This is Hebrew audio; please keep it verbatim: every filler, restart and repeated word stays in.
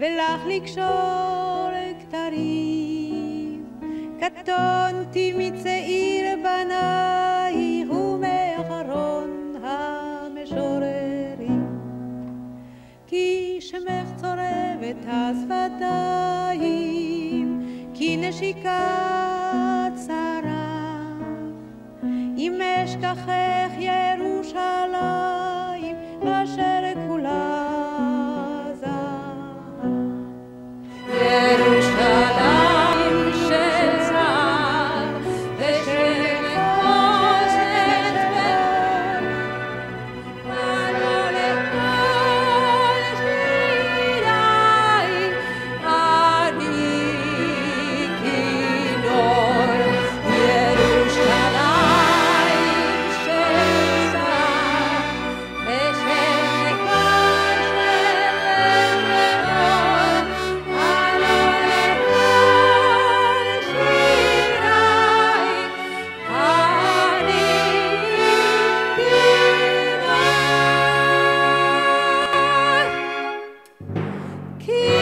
ולך לקשור כתרים. קטונתי מצעיר בנייך ומאחרון המשוררים, כי שמך צורבת השפתיים, כי נשיקת שרה. אם אשכחך ירושלים אשר כולה Keep